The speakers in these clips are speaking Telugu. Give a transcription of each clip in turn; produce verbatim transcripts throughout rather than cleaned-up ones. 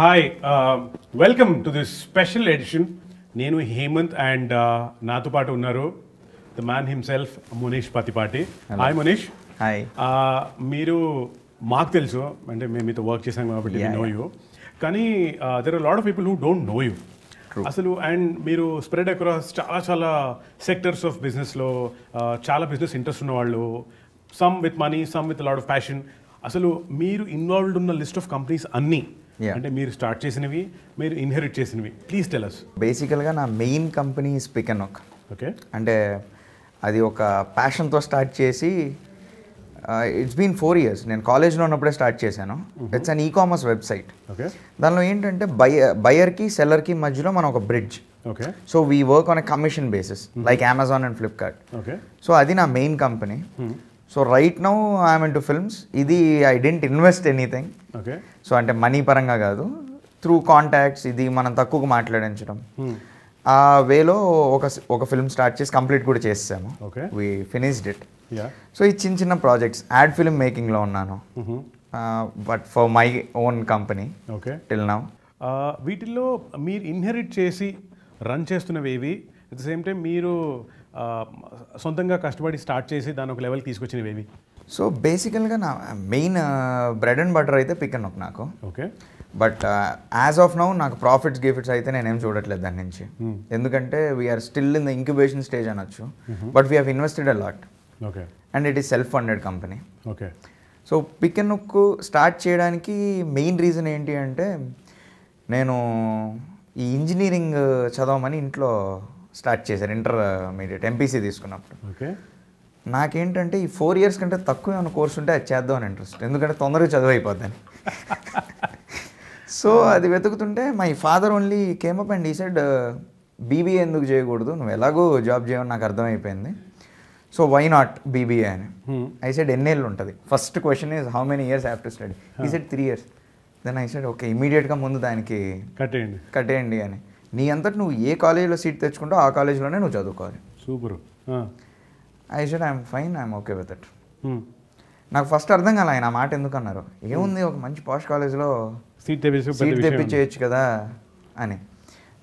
Hi, uh, welcome to this special edition. Nenu Hemanth and Nathu Paatu Unnaru, the man himself, Monish Pattipati. Hi Monish. Hi. Meeru maaku telusu ante mem meetho work chesamu kabatti we know you. Kani there are a lot of people who don't know you. అసలు అండ్ మీరు స్ప్రెడ్ అక్రాస్ చాలా చాలా సెక్టర్స్ ఆఫ్ బిజినెస్లో చాలా బిజినెస్ ఇంట్రెస్ట్ ఉన్నవాళ్ళు, some with money, some with lot of passion. అసలు మీరు ఇన్వాల్వ్డ్ ఉన్న లిస్ట్ ఆఫ్ కంపెనీస్ అన్నీ, అంటే మీరు స్టార్ట్ చేసినవి, మీరు ఇన్హెరిట్ చేసినవి, ప్లీజ్ టెల్ అస్. బేసికల్గా నా main company is pick and hook. Okay, అంటే అది ఒక ప్యాషన్తో స్టార్ట్ చేసి ఇట్స్ బీన్ ఫోర్ ఇయర్స్. నేను కాలేజ్లో ఉన్నప్పుడే స్టార్ట్ చేశాను. It's an e commerce website. దానిలో ఏంటంటే బయర్ బయర్కి సెల్లర్కి మధ్యలో మనం ఒక bridge. So we work on a commission basis like Amazon and Flipkart. So అది నా main company. So right now I'm into films. ఇది I didn't invest anything. So అంటే మనీ పరంగా కాదు, త్రూ కాంటాక్ట్స్ ఇది మనం తక్కువగా మాట్లాడించడం. ఆ వేలో ఒక ఒక ఫిల్మ్ స్టార్ట్ చేసి కంప్లీట్ కూడా చేసాము. We finished it. సో ఈ చిన్న చిన్న ప్రాజెక్ట్స్, యాడ్ ఫిల్మ్ మేకింగ్లో ఉన్నాను, but for my own company till now. వీటిల్లో మీరు ఇన్హెరిట్ చేసి రన్ చేస్తున్నవి ఏవి? అట్ ద సేమ్ టైం మీరు సొంతంగా కష్టపడి స్టార్ట్ చేసి దాని ఒక లెవెల్కి తీసుకొచ్చినవి ఏవి? సో బేసికల్గా నా మెయిన్ బ్రెడ్ అండ్ బటర్ అయితే పిక్ అండ్ హుక్ నాకు. Okay, but as of now నాకు ప్రాఫిట్స్ గిఫిట్స్ అయితే నేనేం చూడట్లేదు దాని నుంచి. ఎందుకంటే we are still in the incubation stage అనొచ్చు, but we have invested a lot. Okay, and it is self funded company. Okay, so pick and hook start చేయడానికి మెయిన్ రీజన్ ఏంటి అంటే, నేను ఈ ఇంజనీరింగ్ చదవమని ఇంట్లో స్టార్ట్ చేశాను ఇంటర్మీడియట్ ఎంపీసీ తీసుకున్నప్పుడు. ఓకే, నాకేంటంటే ఈ ఫోర్ ఇయర్స్ కంటే తక్కువ ఏమైనా కోర్స్ ఉంటే అది చేద్దాం అని ఇంట్రెస్ట్, ఎందుకంటే తొందరగా చదువు అయిపోద్దని. సో అది వెతుకుతుంటే my father only came up and he said, BBA ఎందుకు చేయకూడదు, నువ్వు ఎలాగో జాబ్ చేయమని నాకు అర్థమైపోయింది. సో వై నాట్ బీబీఏ అని. ఐ సెడ్ ఎన్నేళ్ళు ఉంటుంది? First question is how many years have to study? He said three years. Then I said okay, ఇమీడియట్గా ముందు దానికి కట్టేయండి కట్టేయండి అని. నీ అంతటి నువ్వు ఏ కాలేజీలో సీట్ తెచ్చుకుంటో ఆ కాలేజీలోనే నువ్వు చదువుకోవాలి. Super. I said I'm fine, I'm okay with it. నాకు ఫస్ట్ అర్థం కాలే ఆయన ఆ మాట ఎందుకన్నారు. ఏముంది, ఒక మంచి పాష్ కాలేజ్లో సీట్ సీట్ తెప్పించేయచ్చు కదా అని.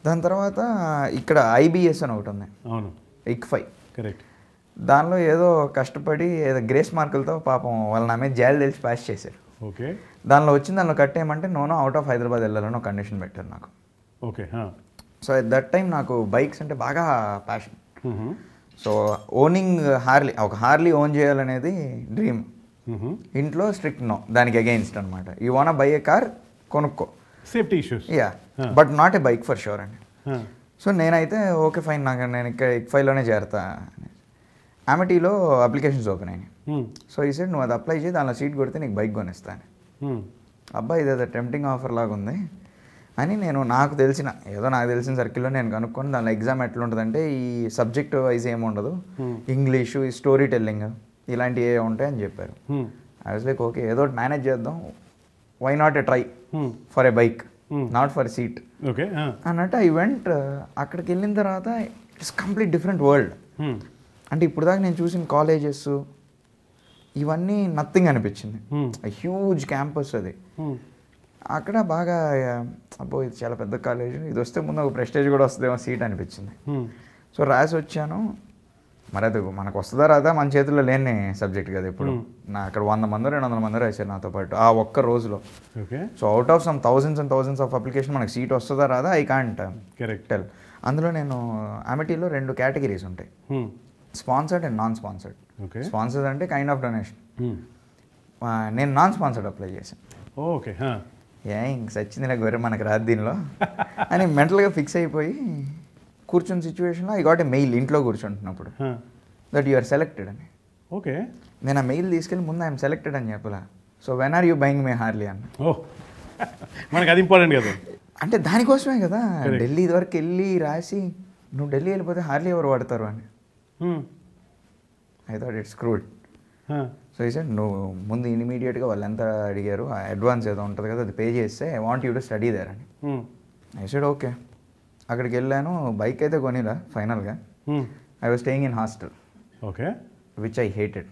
దాని తర్వాత ఇక్కడ ఐబిఎస్ అని ఒకటి ఉంది. అవును, ఇక్ఫై. కరెక్ట్. దానిలో ఏదో కష్టపడి ఏదో గ్రేస్ మార్కులతో పాపం వాళ్ళని ఆమె జాలి తెలిసి పాస్ చేశారు. ఓకే, దానిలో వచ్చింది దానిలో కట్టేయమంటే నోనో అవుట్ ఆఫ్ హైదరాబాద్ వెళ్ళాలని ఒక కండిషన్ పెట్టారు నాకు. Okay, so at that time నాకు బైక్స్ అంటే బాగా ప్యాషన్. సో ఓనింగ్ హార్లీ, ఒక హార్లీ ఓన్ చేయాలనేది డ్రీమ్. ఇంట్లో స్ట్రిక్ట్ నో, దానికి అగైన్స్ట్ అనమాట. You want buy a car, కొనుక్కో, safety issues, yeah, but not a bike for sure అండి. సో నేనైతే ఓకే ఫైన్, నాకు నేను ఇక్కడ ఇక్ఫైలోనే చేరతా. అమిటీలో అప్లికేషన్స్ ఓపెన్ అయినాయి. సో ఈ సైడ్ నువ్వు అది అప్లై చేయి, దానిలో సీట్ కొడితే నీకు బైక్ కొనిస్తాను. అబ్బాయి ఇది ఏదో టెంప్టింగ్ ఆఫర్ లాగా ఉంది అని నేను నాకు తెలిసిన ఏదో నాకు తెలిసిన సర్కిల్లో నేను కనుక్కొని, దానిలో ఎగ్జామ్ ఎట్లా ఉంటుందంటే ఈ సబ్జెక్ట్ వైజ్ ఏముండదు, ఇంగ్లీషు, ఈ స్టోరీ టెల్లింగ్ ఇలాంటివి ఏ ఉంటాయి అని చెప్పారు. ఐ వాజ్ లైక్ ఓకే, ఏదో ఒకటి మేనేజ్ చేద్దాం, why not a try for a bike, not for seat. Okay అన్నట్టు ఐ వెంట్. అక్కడికి వెళ్ళిన తర్వాత ఇట్స్ కంప్లీట్ డిఫరెంట్ వరల్డ్. అంటే ఇప్పుడు దాకా నేను చూసిన కాలేజెస్ ఇవన్నీ నథింగ్ అనిపించింది. హ్యూజ్ క్యాంపస్ అది. అక్కడ బాగా అబ్బో ఇది చాలా పెద్ద కాలేజ్, ఇది వస్తే ముందు ఒక ప్రెస్టేజ్ కూడా వస్తుందేమో సీట్ అనిపించింది. సో రాసి వచ్చాను. మరి అది మనకు వస్తుందా రాదా మన చేతుల్లో లేని సబ్జెక్ట్ కదా. ఇప్పుడు నా అక్కడ వంద మంది రెండు వందల మంది రాశారు నాతో పాటు ఆ ఒక్క రోజులో. So out of some thousands and thousands of application మనకు సీట్ వస్తుందా రాదా ఐ కాంట్ టెల్. అందులో నేను అమిటీలో రెండు కేటగిరీస్ ఉంటాయి, sponsored and non sponsored. Sponsored అంటే కైండ్ ఆఫ్ డొనేషన్. నేను నాన్ స్పాన్సర్డ్ అప్లై చేశాను. ఓకే, ఏ ఇంక సచ్చింది నాకు వేరే మనకు రాదు దీనిలో అని మెంటల్గా ఫిక్స్ అయిపోయి కూర్చున్న సిచ్యువేషన్లో ఐ గాట్ ఏ మెయిల్ ఇంట్లో కూర్చుంటున్నప్పుడు దట్ యు ఆర్ సెలెక్టెడ్ అని. ఓకే, నేను ఆ మెయిల్ తీసుకెళ్ళి ముందు ఐఎమ్ సెలెక్టెడ్ అని చెప్పలా. So when are you buying my Harley అన్న. మనకు అది ఇంపార్టెంట్ కదా, అంటే దానికోసమే కదా ఢిల్లీ వరకు వెళ్ళి రాసి. నువ్వు ఢిల్లీ వెళ్ళిపోతే హార్లీ ఎవరు వాడతారు అని. I thought it's screwed. So ఈ సార్ నువ్వు ముందు ఇమీడియట్గా వాళ్ళు ఎంత అడిగారు అడ్వాన్స్ ఏదో ఉంటుంది కదా అది పే చేస్తే I want you to study there అని. I said okay. అక్కడికి వెళ్ళాను, బైక్ అయితే కొనిలా ఫైనల్గా. I was staying in hostel. Okay, which I hated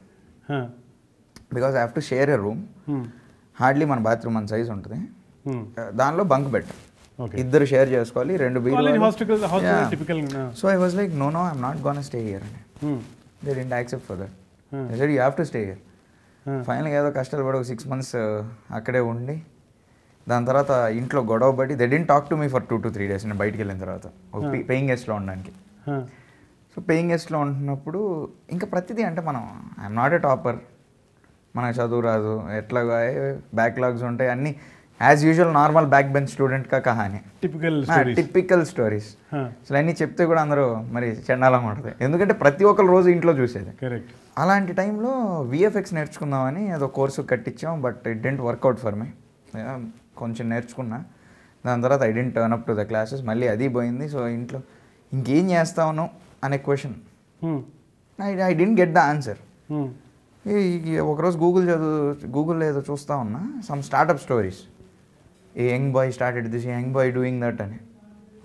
because I have to share a room. Hardly మన బాత్రూమ్ మన సైజ్ ఉంటుంది. దానిలో బంక్ బెట్ ఇద్దరు షేర్ చేసుకోవాలి రెండు బీర్లు hostel hostel typical so I was like no no I am not gonna stay here they did accept for that I said you have to stay here final గా ఏదో కష్టాలు పడి ఒక సిక్స్ మంత్స్ అక్కడే ఉండి దాని తర్వాత ఇంట్లో గొడవ పడి they did talk to me for two to three days నేను బయటికి వెళ్ళిన తర్వాత పేయింగ్ గెస్ట్లో ఉండడానికి సో పేయింగ్ గెస్ట్లో ఉంటున్నప్పుడు ఇంకా ప్రతిదీ అంటే మనం ఐఎమ్ నాట్ ఏ టాపర్ మనకు చదువు రాదు ఎట్లాగా బ్యాక్లాగ్స్ ఉంటాయి అన్నీ as usual normal back bench student కా కహాని టిపికల్ టిపికల్ స్టోరీస్ అసలు అన్నీ చెప్తే కూడా అందరూ మరి చెండాలం ఉంటుంది ఎందుకంటే ప్రతి ఒక్కరు రోజు ఇంట్లో చూసేది కరెక్ట్ అలాంటి టైంలో విఎఫ్ఎక్స్ నేర్చుకుందామని అదో కోర్సు కట్టించాం but it didn't work out for my కొంచెం నేర్చుకున్నా దాని తర్వాత I didn't turn up to the classes మళ్ళీ అది పోయింది సో ఇంట్లో ఇంకేం చేస్తాను అనే question I I didn't get the answer ఒకరోజు గూగుల్ చదువు గూగుల్లో ఏదో చూస్తూ ఉన్నా some startup stories a young boy started this young boy doing that అని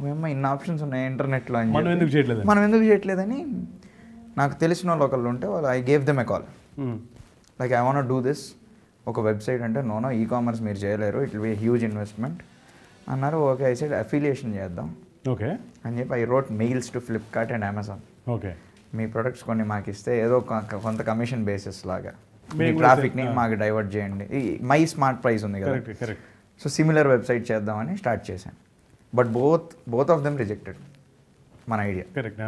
మేమో ఇన్ని ఆప్షన్స్ ఉన్నాయి ఇంటర్నెట్లో అని మనం ఎందుకు చేయట్లేదు మనం ఎందుకు చేయట్లేదని నాకు తెలిసిన వాళ్ళు ఒకళ్ళు ఉంటే వాళ్ళు I gave them a call like I want do this ఒక వెబ్సైట్ అంటే నోనో ఈ కామర్స్ మీరు చేయలేరు it will be huge investment అన్నారు ఓకే ఐ సెడ్ అఫిలియేషన్ చేద్దాం ఓకే అని చెప్పి I wrote mails to Flipkart and Amazon okay మీ ప్రొడక్ట్స్ కొన్ని మాకు ఇస్తే ఏదో కొంత కమిషన్ బేసిస్ లాగా మీ ట్రాఫిక్ని మాకు డైవర్ట్ చేయండి మై స్మార్ట్ ప్రైస్ ఉంది కదా సో సిమిలర్ వెబ్సైట్ చేద్దామని స్టార్ట్ చేశాను but both both of them rejected మన ఐడియా కరెక్ట్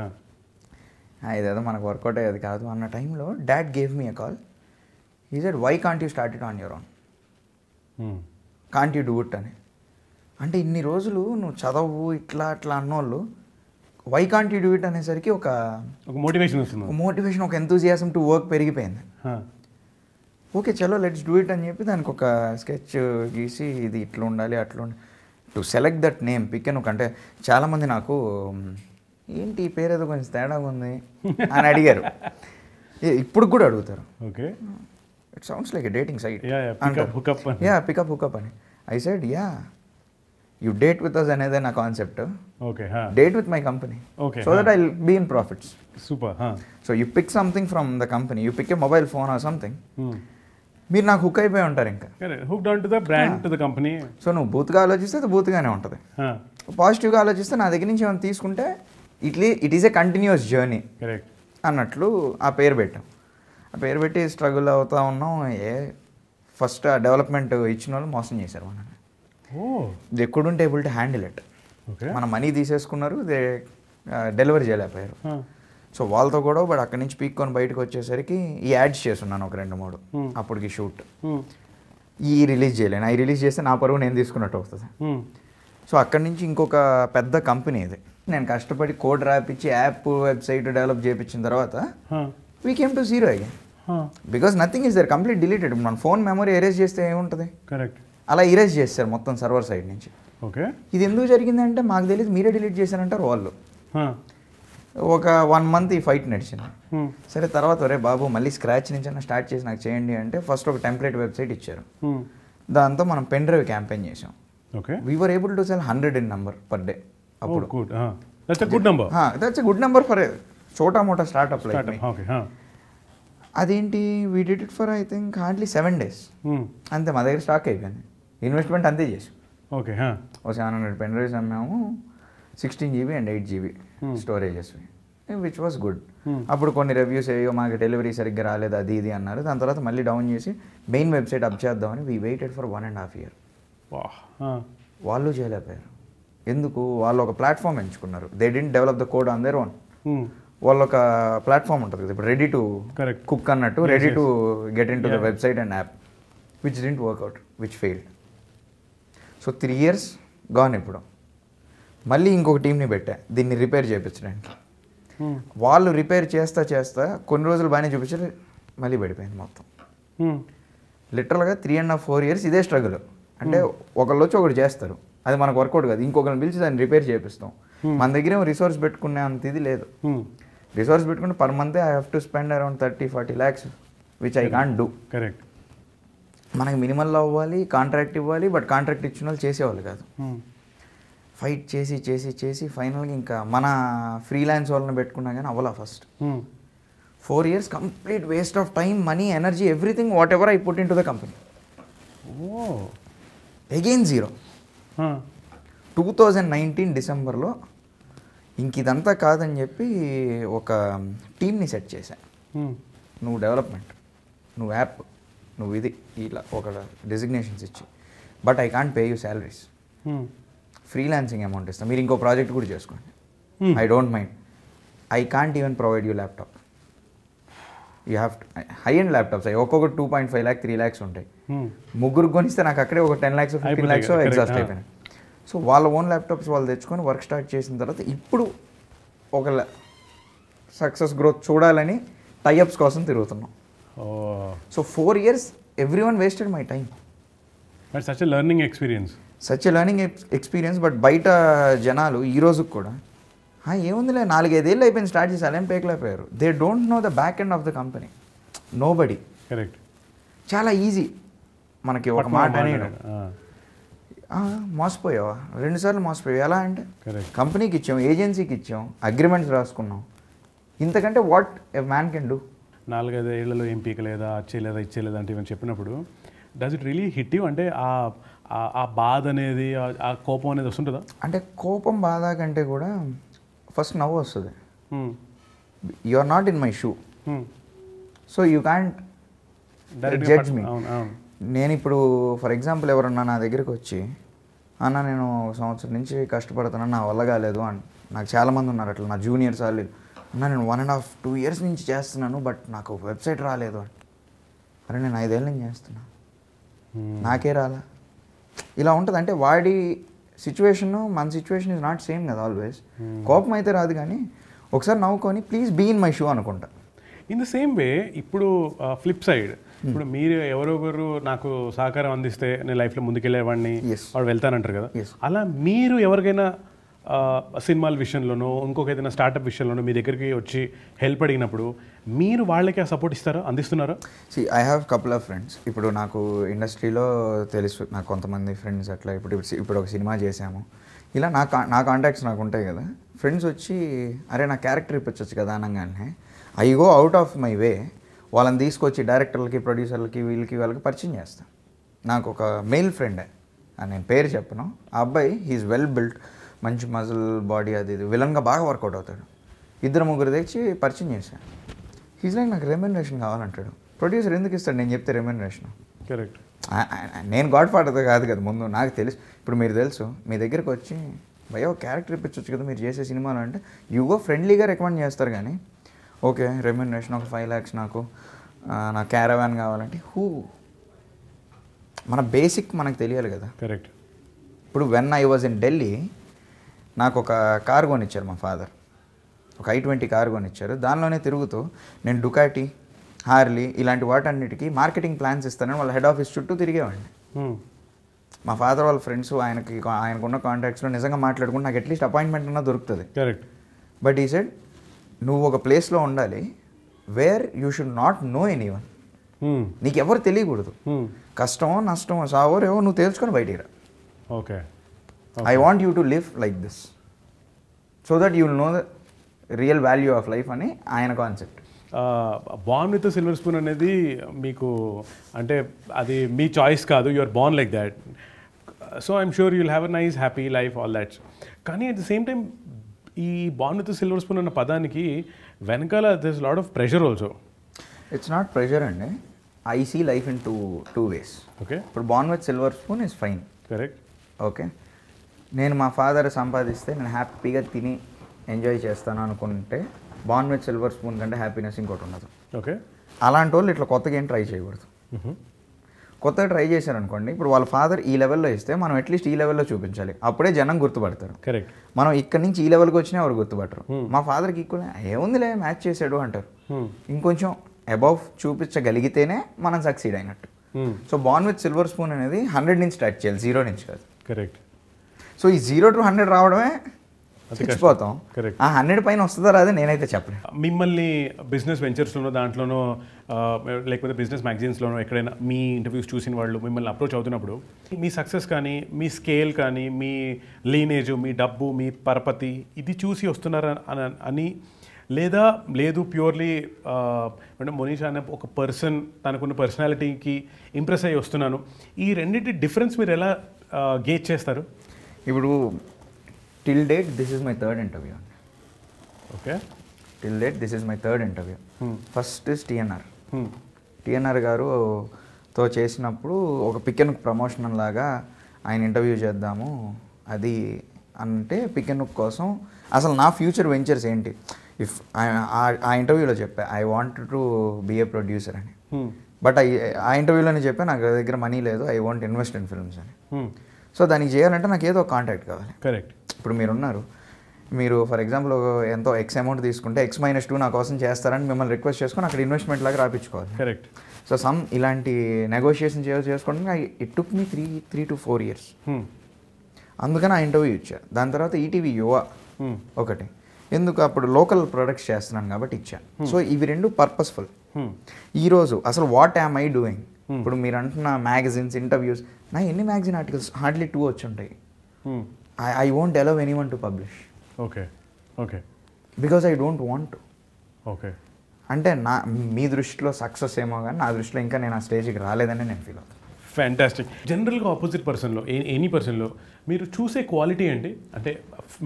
ఇదేదో మనకు వర్కౌట్ అయ్యేది కాదు అన్న టైంలో dad gave me a call he said why can't you start it on your own hmm can't you do it ani ante inni rojulu nu chadavu itla atla annollu why can't you do it ane sariki oka oka motivation ostundi oka motivation oka enthusiasm to work perigipindi ha okay chalo let's do it ani cheppi daniki oka sketch gisi idi itla undali atla undi to select that name pick and ante chaala mandi naaku enti ee peru edo koncham theda undi ani adigaru ippudu kuda adugutaru okay it sounds like a dating site yeah, yeah pick up hook up and yeah pick up hook up and I said yeah you date with us and then a concept okay ha huh. date with my company okay so huh. that I'll be in profits super ha huh. so you pick something from the company you pick a mobile phone or something hmm మీరు నాకు hook అయిపోయి ఉంటారు ఇంకా hooked on to the brand to the company so no బూత్గా ఆలోచిస్తే అది బూత్గానే ఉంటది ha పాజిటివ్ గా ఆలోచిస్తే నా దగ్గర నుంచి మనం తీసుకుంటే ఇట్లీ it is a continuous journey correct అన్నట్లు ఆ పేరు పెట్టాం ఆ పేరు పెట్టి స్ట్రగుల్ అవుతూ ఉన్నాం ఏ ఫస్ట్ ఆ డెవలప్మెంట్ ఇచ్చిన వాళ్ళు మోసం చేశారు మనల్ని they couldn't able to handle it మన మనీ తీసేసుకున్నారు దే డెలివరీ చేయలేకపోయారు సో వాళ్ళతో కూడా బట్ అక్కడి నుంచి పీక్కొని బయటకు వచ్చేసరికి ఈ యాడ్స్ చేస్తున్నాను ఒక రెండు మూడు అప్పటికి షూట్ ఈ రిలీజ్ చేయలేను అవి రిలీజ్ చేస్తే నా పరువు నేను తీసుకున్నట్టు వస్తుంది సో అక్కడి నుంచి ఇంకొక పెద్ద కంపెనీ ఇది నేను కష్టపడి కోడ్ రాపిచ్చి యాప్ వెబ్సైట్ డెవలప్ చేయించిన తర్వాత we came to zero again huh. because nothing is there completely deleted man phone memory erase చేస్తే ఏముంటది కరెక్ట్ అలా erase చేశారు మొత్తం సర్వర్ సైడ్ నుంచి ఓకే ఇది ఎందుకు జరిగింది అంటే నాకు తెలియదు మీరే డిలీట్ చేశారంటారు వాళ్ళు హ ఒక వన్ మంత్ ఈ ఫైట్ నడిచింది సరే తర్వాత ఒరే బాబు మళ్ళీ స్క్రాచ్ నుంచి అన్న స్టార్ట్ చేసి నాకు చేయండి అంటే ఫస్ట్ ఒక టెంప్లేట్ వెబ్సైట్ ఇచ్చారు దాంతో మనం పెన్ డ్రైవ్ క్యాంపెయిన్ చేసాం okay we were able to sell one hundred in number per day అప్పుడు good huh. that's a good number ha that's a good number for a छोटा मोटा स्टार्टअप लाइक मी ओके हां అదేంటి we did it for I think hardly seven days అంతే మా దగ్గర స్టాక్ అయిపోయింది ఇన్వెస్ట్మెంట్ అంతే చేసాం ఓకే హాं ఓ సెవెన్ హండ్రెడ్ పెన్ డ్రైవ్స్ అమ్మాము sixteen GB and eight GB storages which was good అప్పుడు కొన్ని రివ్యూస్ అయ్యో మాకు డెలివరీ సరిగ్గా రాలేదు అది ఇది అన్నారు దాని తర్వాత మళ్ళీ డౌన్ చేసి మెయిన్ వెబ్సైట్ అప్ చేద్దామని we waited for one and half year వాహ్ హాं వాళ్ళు చేయలేకపోయారు ఎందుకు వాళ్ళు ఒక ప్లాట్ఫామ్ ఎంచుకున్నారు they didn't develop the code on their own వాళ్ళొక ప్లాట్ఫామ్ ఉంటుంది కదా ఇప్పుడు రెడీ టు కుక్ అన్నట్టు ready to get in to the website and app which didn't work out which failed so three years gone ఇప్పుడు మళ్ళీ ఇంకొక టీమ్ని పెట్టా దీన్ని రిపేర్ చేయించడానికి వాళ్ళు రిపేర్ చేస్తా చేస్తా కొన్ని రోజులు బాగానే చూపించారు మళ్ళీ పడిపోయింది మొత్తం లిటరల్గా three and half four years ఇదే స్ట్రగుల్ అంటే ఒకళ్ళు వచ్చి ఒకటి చేస్తారు అది మనకు వర్కౌట్ కాదు ఇంకొకరిని పిలిచి దాన్ని రిపేర్ చేపిస్తాం మన దగ్గర రిసోర్స్ పెట్టుకునే అంత ఇది లేదు రిసోర్స్ పెట్టుకుంటే per month I have to spend around thirty forty lakhs which I can't do correct మనకి మినిమల్లో అవ్వాలి కాంట్రాక్ట్ ఇవ్వాలి బట్ కాంట్రాక్ట్ ఇచ్చిన వాళ్ళు చేసేవాళ్ళు కాదు ఫైట్ చేసి చేసి చేసి ఫైనల్గా ఇంకా మన ఫ్రీలాన్స్ వాళ్ళని పెట్టుకున్నా కానీ అవ్వాలా first four years complete waste of time money energy everything whatever I put in to the company again zero two thousand nineteen డిసెంబర్లో ఇంక ఇదంతా కాదని చెప్పి ఒక టీమ్ని సెట్ చేశా. నువ్వు డెవలప్మెంట్, నువ్వు యాప్, నువ్వు ఇది ఇలా ఒక డెసిగ్నేషన్స్ ఇచ్చి, but I can't pay you salaries, freelancing amount ఇస్తాను, మీరు ఇంకో ప్రాజెక్ట్ కూడా చేసుకోండి, I don't mind, I can't even provide you laptop, you have high end laptops అవి ఒక్కొక్కటి two point five lakh three lakhs ఉంటాయి. ముగ్గురు కొనిస్తే నాకు అక్కడే ఒక ten lakhs fifteen lakhs exhaust అయిపోయినాయి. సో వాళ్ళ ఓన్ ల్యాప్టాప్స్ వాళ్ళు తెచ్చుకొని వర్క్ స్టార్ట్ చేసిన తర్వాత ఇప్పుడు ఒక సక్సెస్ గ్రోత్ చూడాలని టైఅప్స్ కోసం తిరుగుతున్నాం. So four years every one wasted my time. Such a learning experience such a learning experience but బయట జనాలు ఈ రోజుకి కూడా ఏముందిలే నాలుగైదేళ్ళు అయిపోయింది స్టార్ట్ చేసి అలా ఏం పేకలేకపోయారు. They don't know the back end of the company. Nobody. Correct. చాలా ఈజీ మనకి ఒక మాట అనేది మోసపోయావా, రెండుసార్లు మోసపోయావు, ఎలా అంటే కంపెనీకి ఇచ్చాం, ఏజెన్సీకి ఇచ్చాం, అగ్రిమెంట్స్ రాసుకున్నాం, ఇంతకంటే what a man can do. నాలుగైదు ఏళ్లలో ఏం పీకలేదా, అచ్చేయలేదా, ఇచ్చేయలేదా అంటే ఇవన్నీ చెప్పినప్పుడు does it really hit you అంటే ఆ బాధ అనేది ఆ కోపం అనేది వస్తుంటుందా? అంటే కోపం బాధ కంటే కూడా ఫస్ట్ నవ్వు వస్తుంది. You are not in my shoe, so you can't judge me. నేను ఇప్పుడు ఫర్ ఎగ్జాంపుల్ ఎవరన్నా నా దగ్గరికి వచ్చి అన్న నేను సంవత్సరం నుంచి కష్టపడుతున్నా, నా వల్ల కాలేదు అని, నాకు చాలామంది ఉన్నారు అట్లా నా జూనియర్స్ వాళ్ళు, అన్న నేను one and half two years నుంచి చేస్తున్నాను బట్ నాకు వెబ్సైట్ రాలేదు అని. అరే నేను ఐదేళ్ళ నుంచి చేస్తున్నా నాకే రాలా, ఇలా ఉంటుంది. అంటే వాడి సిచ్యువేషను మన సిచ్యువేషన్ ఇస్ నాట్ సేమ్ కదా ఆల్వేస్. కోపం అయితే రాదు కానీ ఒకసారి నవ్వుకొని please be in my shoe అనుకుంటా. ఇన్ ద సేమ్ వే ఇప్పుడు ఫ్లిప్ సైడ్ ఇప్పుడు మీరు ఎవరొకరు నాకు సహకారం అందిస్తే నేను లైఫ్లో ముందుకెళ్ళేవాడిని వాడు వెళ్తానంటారు కదా, అలా మీరు ఎవరికైనా సినిమాల విషయంలోనో ఇంకొక ఏదైనా స్టార్ట్అప్ విషయంలోనో మీ దగ్గరికి వచ్చి హెల్ప్ అడిగినప్పుడు మీరు వాళ్ళకి ఆ సపోర్ట్ ఇస్తారా, అందిస్తున్నారా? See I have couple of friends. ఇప్పుడు నాకు ఇండస్ట్రీలో తెలుసు నాకు కొంతమంది ఫ్రెండ్స్ అట్లా ఇప్పుడు ఇప్పుడు ఒక సినిమా చేశాము ఇలా నా నా కాంటాక్ట్స్ నాకు ఉంటాయి కదా, ఫ్రెండ్స్ వచ్చి అరే నా క్యారెక్టర్ ఇప్పించవచ్చు కదా అనగానే I go out of my way వాళ్ళని తీసుకొచ్చి డైరెక్టర్లకి ప్రొడ్యూసర్లకి వీళ్ళకి వాళ్ళకి పరిచయం చేస్తాను. నాకు ఒక మెయిల్ ఫ్రెండే, నేను పేరు చెప్పను, ఆ అబ్బాయి హీఈస్ వెల్ బిల్ట్, మంచి మజిల్ బాడీ, అది ఇది విలన్గా బాగా వర్కౌట్ అవుతాడు, ఇద్దరు ముగ్గురు తెచ్చి పరిచయం చేశాను. హీజ్ లైక్ నాకు రెమ్యూనరేషన్ కావాలంటాడు. ప్రొడ్యూసర్ ఎందుకు ఇస్తాడు నేను చెప్తే రెమ్యూనరేషన్? కరెక్ట్. నేను గాడ్ ఫాదర్ కాదు కదా ముందు, నాకు తెలుసు. ఇప్పుడు మీరు తెలుసు మీ దగ్గరికి వచ్చి భయ ఒక క్యారెక్టర్ ఇప్పించవచ్చు కదా మీరు చేసే సినిమాలు అంటే యుగో ఫ్రెండ్లీగా రికమెండ్ చేస్తారు కానీ ఓకే రెమ్యూనరేషన్ ఒక ఫైవ్ ల్యాక్స్ నాకు నా క్యారవాన్ కావాలంటే హూ మన బేసిక్ మనకు తెలియాలి కదా. కరెక్ట్. ఇప్పుడు when I was in Delhi నాకు ఒక కార్ కొనిచ్చారు మా ఫాదర్, ఒక ఐ ట్వంటీ కార్ కొనిచ్చారు. దానిలోనే తిరుగుతూ నేను డుకాటి, హార్లీ ఇలాంటి వాటన్నిటికీ మార్కెటింగ్ ప్లాన్స్ ఇస్తానని వాళ్ళ హెడ్ ఆఫీస్ చుట్టూ తిరిగేవాడిని. మా ఫాదర్ వాళ్ళ ఫ్రెండ్స్ ఆయనకి ఆయనకున్న కాంటాక్ట్స్లో నిజంగా మాట్లాడుకుంటే నాకు అట్లీస్ట్ అపాయింట్మెంట్ అన్నా దొరుకుతుంది. కరెక్ట్. బట్ ఈ సెడ్ నువ్వు ఒక ప్లేస్లో ఉండాలి where you should not know anyone, నీకు ఎవరు తెలియకూడదు, కష్టమో నష్టమో సావో ఏవో నువ్వు తెలుసుకొని బయటికి రా. Okay I want you to live like this so that you will know the real value of life అని ఆయన concept. Born with silver spoon అనేది మీకు అంటే అది మీ చాయిస్ కాదు, you are born like that, so I'm sure you will have a nice happy life all that. కానీ అట్ ద సేమ్ టైం ఈ బార్న్ విత్ సిల్వర్ స్పూన్ అన్న పదానికి వెనకాల there is lot of pressure also. It's not pressure అండి, I see life in two two ways. Okay. ఇప్పుడు born with silver spoon is fine. Correct. Okay. నేను మా ఫాదర్ సంపాదిస్తే నేను హ్యాపీగా తిని ఎంజాయ్ చేస్తాను అనుకుంటే బార్న్ విత్ సిల్వర్ స్పూన్ కంటే హ్యాపీనెస్ ఇంకోటి ఉండదు. ఓకే. అలాంటి వాళ్ళు ఇట్లా కొత్తగా ఏం ట్రై చేయకూడదు. కొత్తగా ట్రై చేశారనుకోండి ఇప్పుడు వాళ్ళ ఫాదర్ ఈ లెవెల్లో ఇస్తే మనం అట్లీస్ట్ ఈ లెవెల్లో చూపించాలి, అప్పుడే జనం గుర్తుపడతారు. కరెక్ట్. మనం ఇక్కడ నుంచి ఈ లెవెల్కి వచ్చినా ఎవరు గుర్తుపట్టరు. మా ఫాదర్కి ఈక్వల్ ఏముందిలే మ్యాచ్ చేశాడు అంటారు, ఇంకొంచెం అబౌవ్ చూపించగలిగితేనే మనం సక్సీడ్ అయినట్టు. So born with silver spoon అనేది హండ్రెడ్ నుంచి స్టార్ట్ చేయాలి, జీరో నుంచి కాదు. కరెక్ట్. సో ఈ జీరో టు హండ్రెడ్ రావడమే చచ్చిపోతాం. కరెక్ట్. ఆ హండ్రెడ్ పైన వస్తుందా రాదే నేనైతే చెప్పను. మిమ్మల్ని బిజినెస్ వెంచర్స్లోనో దాంట్లోనో లేకపోతే బిజినెస్ మ్యాగజైన్స్లోనో ఎక్కడైనా మీ ఇంటర్వ్యూస్ చూసిన వాళ్ళు మిమ్మల్ని అప్రోచ్ అవుతున్నప్పుడు మీ సక్సెస్ కానీ మీ స్కేల్ కానీ మీ లీనేజ్ మీ డబ్బు మీ పరపతి ఇది చూసి వస్తున్నారా అని, లేదా లేదు ప్యూర్లీ అంటే మోనిష్ అనే ఒక పర్సన్ తనకున్న పర్సనాలిటీకి ఇంప్రెస్ అయ్యి వస్తున్నాను, ఈ రెండింటి డిఫరెన్స్ మీరు ఎలా గేజ్ చేస్తారు? Ipudu till date this is my third interview. Okay. Till date this is my third interview. Hmm. First is T N R. Hmm. T N R garu తో చేసినప్పుడు ఒక పిక్ అండ్ హుక్ ప్రమోషన్ లాగా ఆయన ఇంటర్వ్యూ చేద్దాము అది అంటే పిక్ అండ్ హుక్ కోసం అసలు నా ఫ్యూచర్ వెంచర్స్ ఏంటి ఇఫ్ ఆ ఇంటర్వ్యూలో చెప్పా I want to be a producer అని బట్ ఆ ఇంటర్వ్యూలోనే చెప్పా నాకు దగ్గర మనీ లేదు I want invest in films అని సో దానికి చేయాలంటే నాకు ఏదో కాంటాక్ట్ కావాలి కరెక్ట్ ఇప్పుడు మీరున్నారు మీరు ఫర్ ఎగ్జాంపుల్ ఎంతో ఎక్స్ అమౌంట్ తీసుకుంటే ఎక్స్ మైనస్ టూ నా కోసం చేస్తారని మిమ్మల్ని రిక్వెస్ట్ చేసుకొని అక్కడ ఇన్వెస్ట్మెంట్ లాగా రాపించుకోవాలి కరెక్ట్ సో సమ్ ఇలాంటి నెగోషియేషన్ చేసి చేసుకోవడానికి it took me three three to four years అందుకని ఆ ఇంటర్వ్యూ ఇచ్చాను దాని తర్వాత ఈటీవీ యువ ఒకటి ఎందుకు అప్పుడు లోకల్ ప్రొడక్ట్స్ చేస్తున్నాను కాబట్టి ఇచ్చాను సో ఇవి రెండు పర్పస్ఫుల్ ఈరోజు అసలు వాట్ యామ్ ఐ డూయింగ్ ఇప్పుడు మీరు అంటున్న మ్యాగజైన్స్ ఇంటర్వ్యూస్ నా ఎన్ని మ్యాగజైన్ ఆర్టికల్స్ హార్డ్లీ టూ వచ్చి ఉంటాయి I I won't allow anyone to publish okay okay because I don't want okay అంటే నా మీ దృష్టిలో సక్సెస్ ఏమో కానీ నా దృష్టిలో ఇంకా నేను ఆ స్టేజ్కి రాలేదని నేను ఫీల్ అవుతాను ఫ్యాంటాస్టిక్ జనరల్గా ఆపోజిట్ పర్సన్లో ఎనీ పర్సన్లో మీరు చూసే క్వాలిటీ అండి అంటే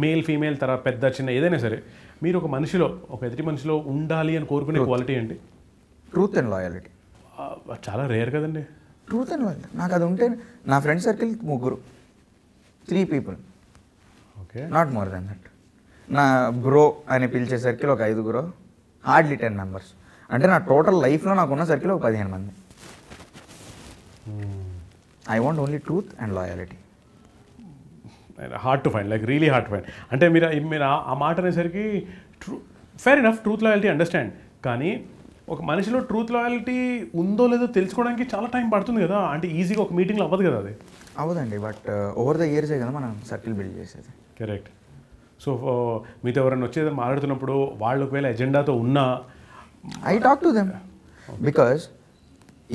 మేల్ ఫీమేల్ తర్వాత పెద్ద చిన్న ఏదైనా సరే మీరు ఒక మనిషిలో ఒక ఎదుటి మనిషిలో ఉండాలి అని కోరుకునే క్వాలిటీ అండి ట్రూత్ అండ్ లాయాలిటీ చాలా రేర్ కదండి ట్రూత్ అండ్ లాయాలిటీ నాకు అది ఉంటే నా ఫ్రెండ్ సర్కిల్ ముగ్గురు three people okay not more than that నా బ్రో అని పిలిచే సర్కిల్ ఒక ఐదుగురు హార్డ్లీ టెన్ మెంబర్స్ అంటే నా టోటల్ లైఫ్లో నాకున్న సర్కిల్ ఒక పదిహేను మంది I want only truth and loyalty hard to find like really hard to find అంటే మీరు మీరు ఆ మాట అనేసరికి true fair enough truth loyalty understand కానీ ఒక మనిషిలో ట్రూత్ లాయాలిటీ ఉందో లేదో తెలుసుకోవడానికి చాలా టైం పడుతుంది కదా అంటే ఈజీగా ఒక మీటింగ్లో అవ్వదు కదా అది అవ్వదండి బట్ ఓవర్ ద ఇయర్సే కదా మనం సర్కిల్ బిల్డ్ చేసేది కరెక్ట్ సో మీతో ఎవరైనా వచ్చేది మాట్లాడుతున్నప్పుడు వాళ్ళు ఒకవేళ ఎజెండాతో ఉన్నా I talk to them because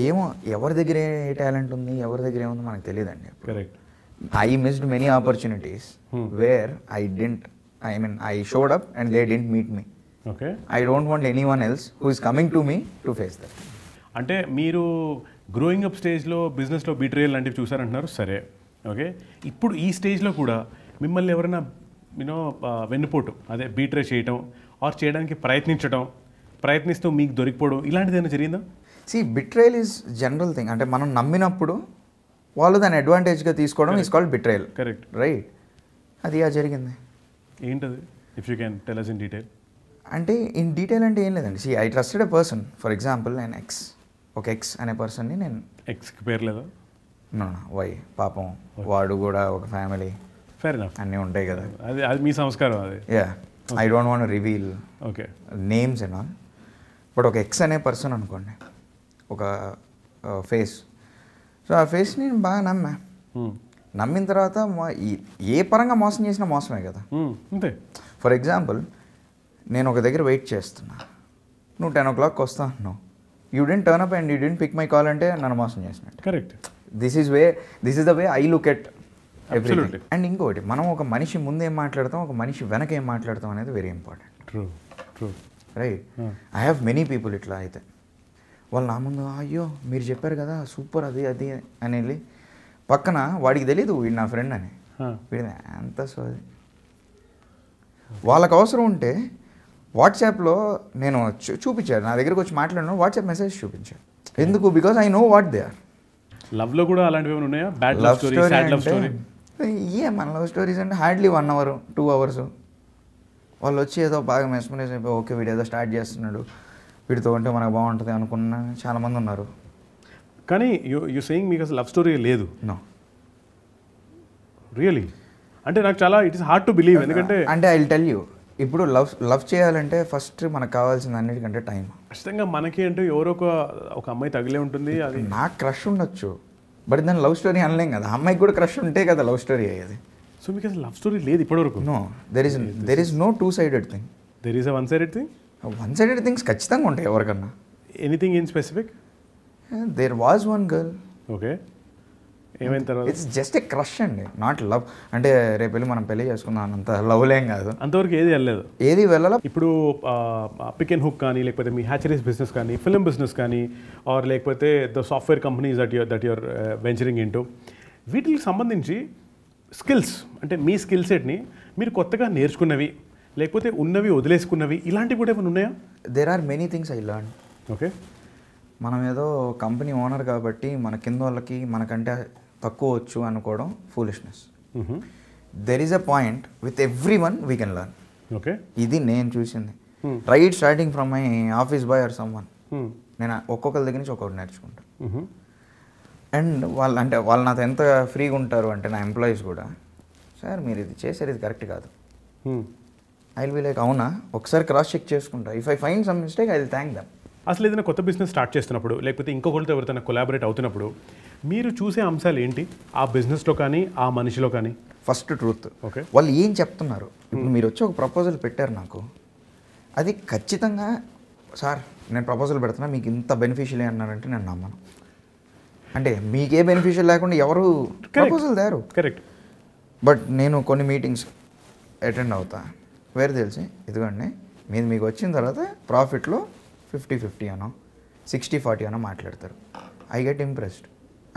ఏమో ఎవరి దగ్గర ఏ టాలెంట్ ఉంది ఎవరి దగ్గర ఏముందో మనకు తెలియదండి correct I missed many opportunities where I didn't I mean I showed up and they didn't meet me okay I don't want any one else who is coming to me to face that అంటే మీరు గ్రోయింగ్ అప్ స్టేజ్లో బిజినెస్లో బిట్రేయల్ లాంటివి చూసారంటున్నారు సరే ఓకే ఇప్పుడు ఈ స్టేజ్లో కూడా మిమ్మల్ని ఎవరైనా యూనో వెన్నుపోటు అదే బీట్రే చేయటం ఆర్ చేయడానికి ప్రయత్నించడం ప్రయత్నిస్తూ మీకు దొరికిపోవడం ఇలాంటిది ఏమైనా జరిగిందా see betrayal is general thing అంటే మనం నమ్మినప్పుడు వాళ్ళు దాన్ని అడ్వాంటేజ్గా తీసుకోవడం is called betrayal correct right అది ఆ జరిగింది ఏంటది if you can tell us in detail అంటే ఇన్ డీటెయిల్ అంటే ఏం లేదండి see I trusted a person for example నేను ఎక్స్ ఒక ఎక్స్ అనే పర్సన్ని నేను ఎక్స్కి పేరు లేదా వై పాపం వాడు కూడా ఒక ఫ్యామిలీ అన్నీ ఉంటాయి కదా అది అది మీ సంస్కారం అది yeah I don't want reveal okay names and all but ఒక ఎక్స్ అనే పర్సన్ అనుకోండి ఒక ఫేస్ సో ఆ ఫేస్ నేను బాగా నమ్మా నమ్మిన తర్వాత ఏ పరంగా మోసం చేసినా మోసమే కదా అంతే ఫర్ ఎగ్జాంపుల్ నేను ఒక దగ్గర వెయిట్ చేస్తున్నా నువ్వు టెన్ ఓ క్లాక్ వస్తా అంటున్నావు you didn't turn up and you didn't pick my call అంటే నన్ను మోసం చేసినట్టు correct this is way this is the way I look at everything and ఇంకోటి మనం ఒక మనిషి ముందేం మాట్లాడతాం ఒక మనిషి వెనక ఏం మాట్లాడతాం అనేది very important true true right I have many people ఇట్లా అయితే వాళ్ళు నా ముందు అయ్యో మీరు చెప్పారు కదా సూపర్ అది అది అని వెళ్ళి పక్కన వాడికి తెలియదు వీడు నా ఫ్రెండ్ అని వీడి అంత సో అది వాళ్ళకు అవసరం ఉంటే వాట్సాప్లో నేను చూపించాను నా దగ్గరకు వచ్చి మాట్లాడినా వాట్సాప్ మెసేజ్ చూపించాను ఎందుకు because I know what they are లవ్లో కూడా అలాంటివి ఏమైనా ఉన్నాయా bad love story sad love story ఏ మన లవ్ స్టోరీస్ అంటే hardly one hour two hours వాళ్ళు వచ్చి ఏదో బాగా మెస్మరైజ్ అయిపోయి ఓకే వీడు ఏదో స్టార్ట్ చేస్తున్నాడు వీడితో ఉంటే మనకు బాగుంటుంది అనుకున్న చాలామంది ఉన్నారు కానీ యూ యూ సేయింగ్ మీకు అసలు లవ్ స్టోరీ లేదు నో రియలీ అంటే నాకు చాలా it is hard to believe ఎందుకంటే అంటే ఐ విల్ టెల్ యూ ఇప్పుడు లవ్ లవ్ చేయాలంటే ఫస్ట్ మనకు కావాల్సింది అన్నిటికంటే టైం ఖచ్చితంగా మనకి అంటే ఎవరో ఒక ఒక అమ్మాయి తగిలే ఉంటుంది అది నాకు క్రష్ ఉండొచ్చు బట్ దాని లవ్ స్టోరీ అనలేం కదా అమ్మాయికి కూడా క్రష్ ఉంటే కదా లవ్ స్టోరీ అయ్యేది సో మీకు అసలు లవ్ స్టోరీ లేదు ఇప్పటివరకు no there is there is no two sided thing there is a one sided thing one sided things ఖచ్చితంగా ఉంటాయి ఎవరికన్నా anything in specific there was one girl okay ఏమైనా తర్వాత ఇట్స్ జస్ట్ ఏ క్రష్ అండి నాట్ లవ్ అంటే రేపు వెళ్ళి మనం పెళ్లి చేసుకున్నాం అంత లవ్ లేం కాదు అంతవరకు ఏది వెళ్ళలేదు ఏది వెళ్ళాలి ఇప్పుడు పిక్ అండ్ హుక్ కానీ లేకపోతే మీ హ్యాచరీస్ బిజినెస్ కానీ ఫిల్మ్ బిజినెస్ కానీ ఆర్ లేకపోతే the software companies that your that your venturing into వీటికి సంబంధించి స్కిల్స్ అంటే మీ స్కిల్ సెట్ ని మీరు కొత్తగా నేర్చుకున్నవి లేకపోతే ఉన్నవి వదిలేసుకున్నవి ఇలాంటి కూడా ఏమైనా ఉన్నాయా? There are many things I learn. Okay, మనం ఏదో కంపెనీ ఓనర్ కాబట్టి మన కింద వాళ్ళకి మనకంటే తక్కువ వచ్చు అనుకోవడం foolishness. There is a point with every one we can learn. Okay, ఇది నేను చూసింది. Right starting from my office boy or some one, నేను ఒక్కొక్కరి దగ్గర నుంచి ఒక్కొక్కటి నేర్చుకుంటాను. అండ్ వాళ్ళు అంటే వాళ్ళు నాతో ఎంత ఫ్రీగా ఉంటారు అంటే నా ఎంప్లాయీస్ కూడా, సార్ మీరు ఇది చేసారు ఇది కరెక్ట్ కాదు, ఐ విల్ బి లైక్ అవునా ఒకసారి క్రాస్ చెక్ చేసుకుంటా, if I find some mistake I will thank them. అసలు ఏదైనా కొత్త బిజినెస్ స్టార్ట్ చేస్తున్నప్పుడు లేకపోతే ఇంకొకరితో ఎవరితో కొలాబరేట్ అవుతున్నప్పుడు మీరు చూసే అంశాలు ఏంటి ఆ బిజినెస్లో కానీ ఆ మనిషిలో కానీ? First truth. ఓకే, వాళ్ళు ఏం చెప్తున్నారు. ఇప్పుడు మీరు వచ్చి ఒక ప్రపోజల్ పెట్టారు నాకు, అది ఖచ్చితంగా సార్ నేను ప్రపోజల్ పెడుతున్నా మీకు ఇంత బెనిఫిషియల్ అన్నారంటే నేను నమ్మను. అంటే మీకే బెనిఫిషియల్ లేకుండా ఎవరు ప్రపోజల్ తయారు. కరెక్ట్. బట్ నేను కొన్ని మీటింగ్స్ అటెండ్ అవుతా, వేరే తెలిసి ఇదిగోండి మీరు మీకు వచ్చిన తర్వాత ప్రాఫిట్లో ఫిఫ్టీ ఫిఫ్టీ అనో సిక్స్టీ ఫార్టీ అనో మాట్లాడతారు. I get impressed,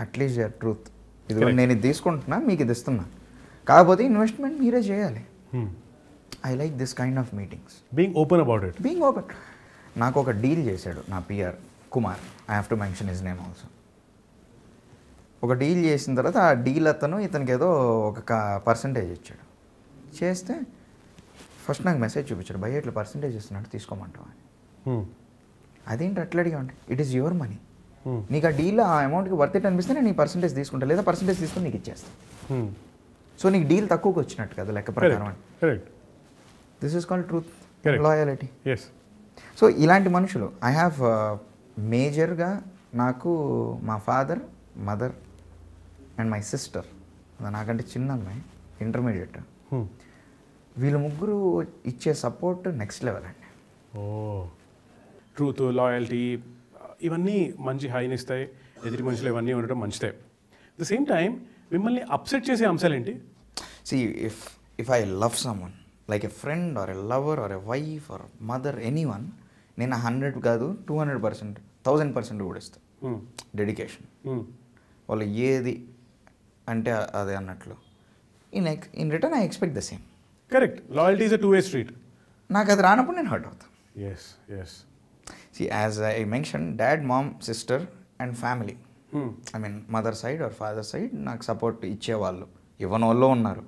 at least your truth. ఇదిగో నేను ఇది తీసుకుంటున్నా మీకు ఇది ఇస్తున్నా, కాకపోతే ఇన్వెస్ట్మెంట్ మీరే చేయాలి. I like this kind of meetings. Being open about it. Being open. నాకు ఒక డీల్ చేశాడు నా PR Kumar, I have to mention his name also. ఒక డీల్ చేసిన తర్వాత ఆ డీల్ అతను ఇతనికి ఏదో ఒక పర్సంటేజ్ ఇచ్చాడు. చేస్తే ఫస్ట్ నాకు మెసేజ్ చూపించాడు, భయ్య ఇట్లా పర్సంటేజ్ ఇస్తున్నాడు తీసుకోమంటావా అని. అదేంటి అట్లా అడిగామండి, ఇట్ ఈస్ యువర్ మనీ, నీకు ఆ డీల్ ఆ అమౌంట్కి వర్త్ ఇట్ అనిపిస్తే నేను ఈ పర్సంటేజ్ తీసుకుంటా, లేదా పర్సంటేజ్ తీసుకుని నీకు ఇచ్చేస్తాను, సో నీకు డీల్ తక్కువకి వచ్చినట్టు కదా లెక్క ప్రకారం అని. This is called truth, loyalty. So ఇలాంటి మనుషులు ఐ హ్యావ్ మేజర్గా నాకు మా father, mother and my sister, నాకంటే చిన్న అమ్మాయి ఇంటర్మీడియట్, వీళ్ళు ముగ్గురు ఇచ్చే సపోర్ట్ నెక్స్ట్ లెవెల్ అండి. ఓ ట్రూత్, లాయల్టీ ఇవన్నీ మంచి హైని ఇస్తాయి, ఎదుటి మనుషులు ఇవన్నీ ఉండటం మంచిదే. ద సేమ్ టైం మిమ్మల్ని అప్సెట్ చేసే అంశాలు ఏంటి? See if if I love someone like a friend or a lover or a wife or mother any one, నేను హండ్రెడ్ కాదు two hundred percent thousand percent కూడా ఇస్తాను. డెడికేషన్ వాళ్ళు ఏది అంటే అదే అన్నట్లు ఇన్ ఎక్ in return I expect the same. Correct, loyalty is a two way street. నాకు అది రానప్పుడు నేను హర్ట్ అవుతాను. Yes yes see as I mention dad, mom, sister and family, I mean mother side or father side నాకు సపోర్ట్ ఇచ్చేవాళ్ళు, ఇవ్వని వాళ్ళు ఉన్నారు.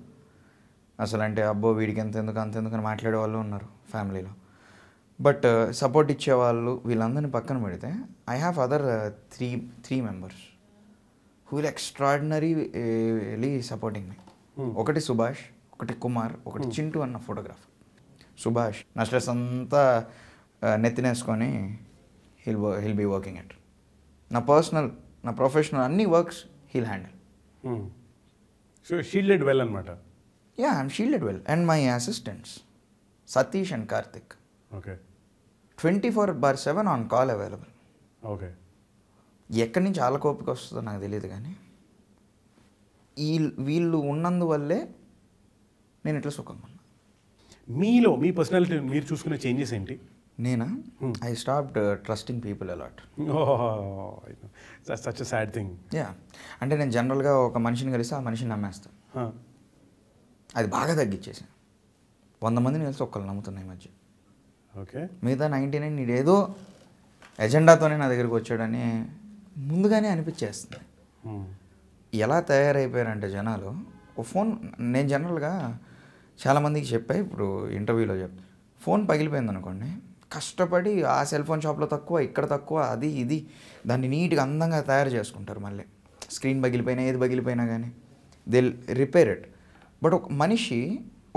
అసలు అంటే అబ్బో వీడికి ఎంత ఎందుకు అంత ఎందుకు అని మాట్లాడేవాళ్ళు ఉన్నారు ఫ్యామిలీలో. బట్ సపోర్ట్ ఇచ్చేవాళ్ళు వీళ్ళందరినీ పక్కన పెడితే I have other three three members who will extraordinarily supporting me. ఒకటి సుభాష్, ఒకటి కుమార్, ఒకటి చింటూ అన్న ఫోటోగ్రాఫర్. సుభాష్ నా స్ట్రెస్ అంతా నెత్తినేసుకొని he'll he'll be working at నా పర్సనల్ నా ప్రొఫెషనల్ అన్ని works he'll handle. So shielded well అన్నమాట. Yeah I'm shielded well. And my assistants Satish and Karthik. Okay, twenty four bar seven on call available. Okay, ఎక్కడి నుంచి వాళ్ళ కోపిక వస్తుందో నాకు తెలియదు కానీ ఈ వీళ్ళు ఉన్నందువల్లే నేను ఇట్లా సుఖంగా ఉన్నా. మీలో మీ పర్సనాలిటీ మీరు చూసుకునే చేంజెస్ ఏంటి? నేనా, I stopped trusting people a lot. Such a sad thing. Yeah, అంటే నేను జనరల్గా ఒక మనిషిని కలిసి ఆ మనిషిని నమ్మేస్తాను, అది బాగా తగ్గించేసాను. వంద మందిని కలిసి ఒక్కళ్ళు నమ్ముతున్నా ఈ మధ్య. ఓకే, మిగతా నైంటీ నైన్ నేను ఏదో ఎజెండాతోనే నా దగ్గరికి వచ్చాడని ముందుగానే అనిపించేస్తుంది. ఎలా తయారైపోయారంటే జనాలు ఓ ఫోన్, నేను జనరల్గా చాలామందికి చెప్పా ఇప్పుడు ఇంటర్వ్యూలో చెప్పా, ఫోన్ పగిలిపోయింది అనుకోండి కష్టపడి ఆ సెల్ ఫోన్ షాప్లో తక్కువ ఇక్కడ తక్కువ అది ఇది దాన్ని నీట్గా అందంగా తయారు చేసుకుంటారు. మళ్ళీ స్క్రీన్ పగిలిపోయినా ఏది పగిలిపోయినా కానీ దే రిపేర్ ఇట్. బట్ ఒక మనిషి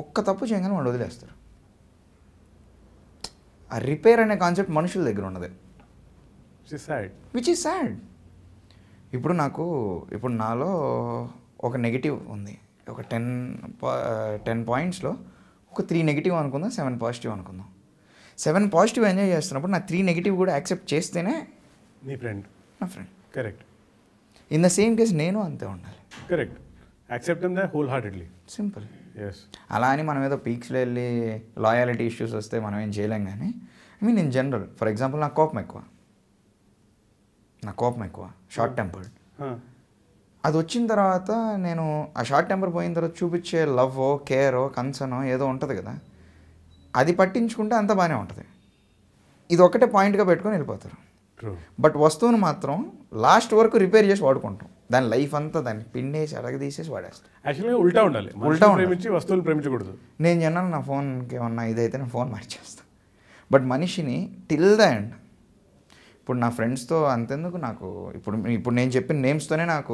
ఒక్క తప్పు చేయగానే వాడు వదిలేస్తారు. ఆ రిపేర్ అనే కాన్సెప్ట్ మనుషుల దగ్గర ఉన్నది, విచ్ ఈస్ సాడ్. ఇప్పుడు నాకు ఇప్పుడు నాలో ఒక నెగిటివ్ ఉంది, ఒక టెన్ టెన్ పాయింట్స్లో ఒక త్రీ నెగిటివ్ అనుకుందాం, సెవెన్ పాజిటివ్ అనుకుందాం. సెవెన్ పాజిటివ్ ఎంజాయ్ చేస్తున్నప్పుడు నా త్రీ నెగిటివ్ కూడా యాక్సెప్ట్ చేస్తేనే నీ ఫ్రెండ్ నా friend. Correct. In the same case నేను అంతే ఉండాలి. Correct, accept them wholeheartedly, simple. అలా అని మనం ఏదో పీక్స్లో వెళ్ళి లాయాలిటీ ఇష్యూస్ వస్తే మనం ఏం చేయలేం. కానీ I mean in general for example నా కోపం ఎక్కువ, నా కోపం ఎక్కువ షార్ట్ టెంపర్డ్. అది వచ్చిన తర్వాత నేను ఆ షార్ట్ టెంపర్ పోయిన తర్వాత చూపించే లవ్ కేరో కన్సర్నో ఏదో ఉంటుంది కదా, అది పట్టించుకుంటే అంత బాగానే ఉంటుంది. ఇది ఒక్కటే పాయింట్గా పెట్టుకొని వెళ్ళిపోతారు. బట్ వస్తువును మాత్రం లాస్ట్ వరకు రిపేర్ చేసి వాడుకుంటాం, దాని లైఫ్ అంతా దాన్ని పిండేసి అడగదీసేసి వాడేస్తాం. యాక్చువల్గా ఉల్టా ఉండాలి, ఉల్టా ప్రేమించి వస్తువులు ప్రేమించకూడదు. నేను చెన్నాను నా ఫోన్కి ఏమన్నా ఇదైతే నేను ఫోన్ మార్చేస్తాను. బట్ మనిషిని టిల్ ద ఎండ్. ఇప్పుడు నా ఫ్రెండ్స్తో అంతెందుకు, నాకు ఇప్పుడు ఇప్పుడు నేను చెప్పిన నేమ్స్తోనే నాకు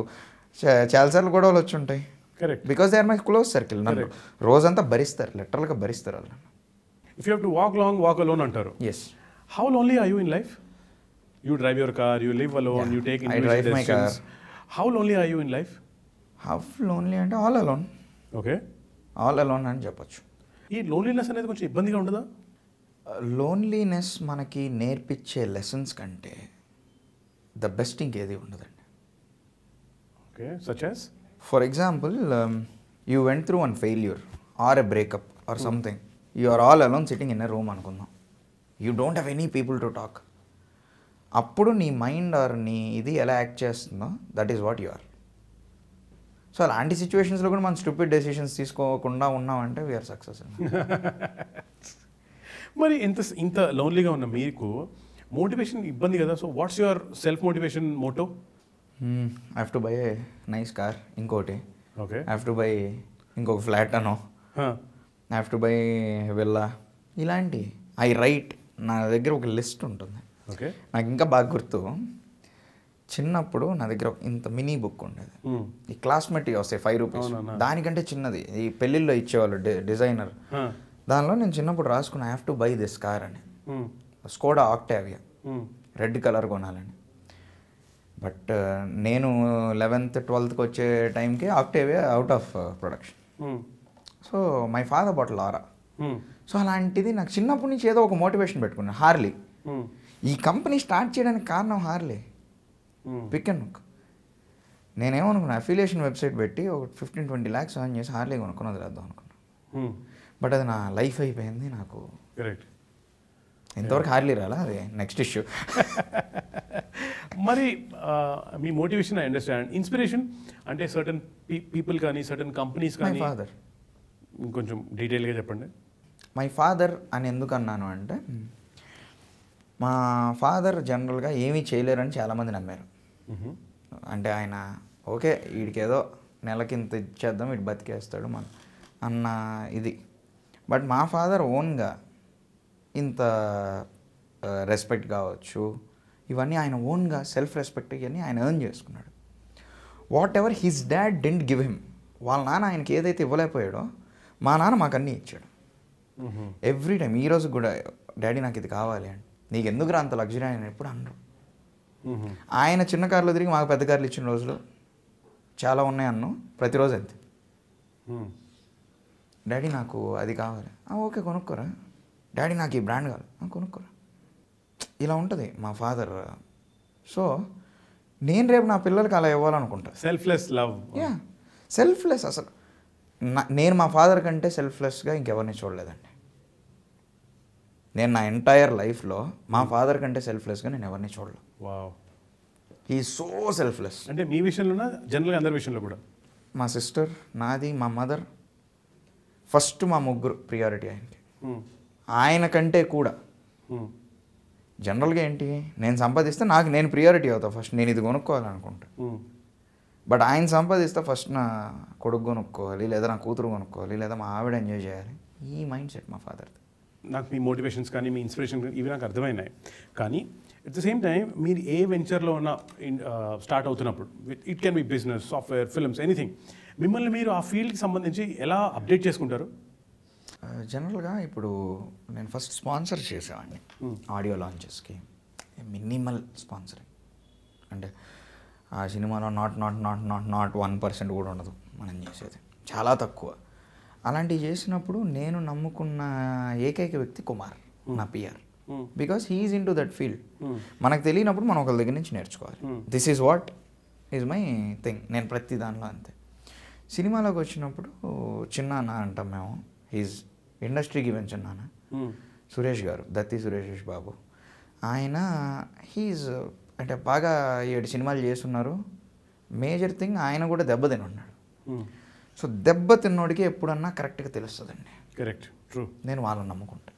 చాలాసార్లు గొడవలు వచ్చి ఉంటాయి. Correct, because they are my close circle. నన్ను రోజంతా భరిస్తారు, లిటరల్గా భరిస్తారు వాళ్ళు. If you have to walk long, walk alone antaru. Yes. How lonely are you in life? You drive your car, you live alone, yeah, you take individual I drive decisions. My car. How lonely are you in life? How lonely ante all alone. Okay. All alone ani cheppachu. Ee loneliness anedi koncham ibbandiga undada? Loneliness manaki nerpiche lessons kante the best thing edi undadandi. Okay, such as for example um, you went through one failure or a breakup or hmm. something. You are all alone sitting in a room అనుకుందాం, you don't have any people to talk. అప్పుడు నీ మైండ్ ఆర్ నీ ఇది ఎలా యాక్ట్ చేస్తుందో that is what you are. So అలాంటి సిచ్యువేషన్స్లో కూడా మనం స్టూపిడ్ డెసిషన్స్ తీసుకోకుండా ఉన్నామంటే వీఆర్ సక్సెస్. మరి ఇంత ఇంత లోన్లీగా ఉన్న మీకు మోటివేషన్ ఇబ్బంది కదా, so what's your self motivation motto? I have to buy a nice car, ఇంకోటి okay, I have to buy ఇంకొక ఫ్లాట్ అనో, I have to buy villa, ఇలాంటి ఐ రైట్. నా దగ్గర ఒక లిస్ట్ ఉంటుంది. ఓకే, నాకు ఇంకా బాగా గుర్తు, చిన్నప్పుడు నా దగ్గర ఇంత మినీ బుక్ ఉండేది, ఈ క్లాస్మేట్ వస్తాయి ఫైవ్ రూపీస్, దానికంటే చిన్నది, ఈ పెళ్ళిళ్ళలో ఇచ్చేవాళ్ళు డిజైనర్. దానిలో నేను చిన్నప్పుడు రాసుకున్న I have to buy this car అని, స్కోడా ఆక్టావియా రెడ్ కలర్ కొనాలని. బట్ నేను లెవెన్త్ ట్వెల్త్కి వచ్చే టైంకి Octavia out of production. So my father bought Laura. So అలాంటిది నాకు చిన్నప్పటి నుంచి ఏదో ఒక మోటివేషన్ పెట్టుకున్నాను. హార్లీ, ఈ కంపెనీ స్టార్ట్ చేయడానికి కారణం హార్లీ పిక్ అండ్ హుక్. నేనేమనుకున్నాను, అఫిలియేషన్ వెబ్సైట్ పెట్టి ఒక ఫిఫ్టీన్ ట్వంటీ ల్యాక్స్ ఆన్ చేసి హార్లీ కొనుక్కుని వదిలేద్దాం అనుకున్నాను. బట్ అది నా లైఫ్ అయిపోయింది నాకు. కరెక్ట్, ఇంతవరకు హార్లీ రాలా, అది నెక్స్ట్ ఇష్యూ. మరి మీ మోటివేషన్ ఐ అండర్స్టాండ్, ఇన్స్పిరేషన్ అంటే సర్టన్ పీపుల్ కానీ సర్టన్ కంపెనీస్ కానీ? ఫాదర్. కొంచెం డీటెయిల్గా చెప్పండి. మై ఫాదర్ అని ఎందుకు అన్నాను అంటే, మా ఫాదర్ జనరల్గా ఏమీ చేయలేరని చాలామంది నమ్మారు. అంటే ఆయన ఓకే వీడికేదో నెలకింత ఇచ్చేద్దాం వీడు బతికేస్తాడు మన అన్న ఇది. బట్ మా ఫాదర్ ఓన్గా ఇంత రెస్పెక్ట్ కావచ్చు, ఇవన్నీ ఆయన ఓన్గా సెల్ఫ్ రెస్పెక్ట్ ఇవన్నీ ఆయన ఎర్న్ చేసుకున్నాడు. Whatever his dad didn't give him, వాళ్ళ నాన్న ఆయనకి ఏదైతే ఇవ్వలేకపోయాడో మా నాన్న మాకు అన్నీ ఇచ్చాడు. ఎవ్రీ టైం, ఈరోజు కూడా డాడీ నాకు ఇది కావాలి అండి, నీకు ఎందుకురా అంత లగ్జరీ ఆయన ఎప్పుడు అనరు. ఆయన చిన్న కార్లో తిరిగి మాకు పెద్ద కార్లు ఇచ్చిన రోజులు చాలా ఉన్నాయి అన్ను, ప్రతిరోజు అంతే. డాడీ నాకు అది కావాలి, ఓకే కొనుక్కోరా, డాడీ నాకు ఈ బ్రాండ్ కావాలి కొనుక్కోరా, ఇలా ఉంటుంది మా ఫాదర్. సో నేను రేపు నా పిల్లలకి అలా ఇవ్వాలనుకుంటా. Selfless love, yeah selfless. అసలు నేను మా ఫాదర్ కంటే సెల్ఫ్లెస్గా ఇంకెవరిని చూడలేదండి. నేను నా ఎంటైర్ లైఫ్లో మా ఫాదర్ కంటే సెల్ఫ్లెస్గా నేను ఎవరిని చూడలేదు. Wow, he is so selfless. అంటే మీ విషయంలో జనరల్గా అందరి విషయంలో కూడా? మా సిస్టర్, నాది, మా మదర్, ఫస్ట్ మా ముగ్గురు ప్రియారిటీ ఆయనకి, ఆయన కంటే కూడా. జనరల్గా ఏంటి, నేను సంపాదిస్తే నాకు నేను ప్రియారిటీ అవుతా, ఫస్ట్ నేను ఇది కొనుక్కోవాలనుకుంటా. బట్ ఆయన సంపాదిస్తే ఫస్ట్ నా కొడుకు కొనుక్కోవాలి, లేదా నా కూతురు కొనుక్కోవాలి, లేదా మా ఆవిడ ఎంజాయ్ చేయాలి, ఈ మైండ్ సెట్ మా ఫాదర్ది. నాకు మీ మోటివేషన్స్ కానీ మీ ఇన్స్పిరేషన్ కానీ ఇవి నాకు అర్థమైనాయి. కానీ ఎట్ ద సేమ్ టైం మీరు ఏ వెంచర్లో ఉన్న స్టార్ట్ అవుతున్నప్పుడు, it can be business, software, films, anything, మిమ్మల్ని మీరు ఆ ఫీల్డ్కి సంబంధించి ఎలా అప్డేట్ చేసుకుంటారు? జనరల్గా ఇప్పుడు నేను ఫస్ట్ స్పాన్సర్ చేసేవాడిని ఆడియో లాంచెస్కి, మినిమల్ స్పాన్సరింగ్. అంటే ఆ సినిమాలో not not not not not one percent కూడా ఉండదు మనం చేసేది, చాలా తక్కువ. అలాంటివి చేసినప్పుడు నేను నమ్ముకున్న ఏకైక వ్యక్తి కుమార్, నా PR, because he's into that field. మనకు తెలియనప్పుడు మనం ఒకరి దగ్గర నుంచి నేర్చుకోవాలి. This is what is my thing. నేను ప్రతి దానిలో అంతే. సినిమాలోకి వచ్చినప్పుడు చిన్న అన్న అంటాం మేము, హీజ్ ఇండస్ట్రీకి వెంచిన నాన్న సురేష్ గారు, దత్తి సురేష్ బాబు. ఆయన హీఈజ్ అంటే బాగా ఏడు సినిమాలు చేస్తున్నారు, మేజర్ థింగ్ ఆయన కూడా దెబ్బ తినున్నాడు. సో దెబ్బ తిన్నోడికి ఎప్పుడన్నా కరెక్ట్గా తెలుస్తుందండి. Correct, true. నేను వాళ్ళని నమ్ముకుంటా.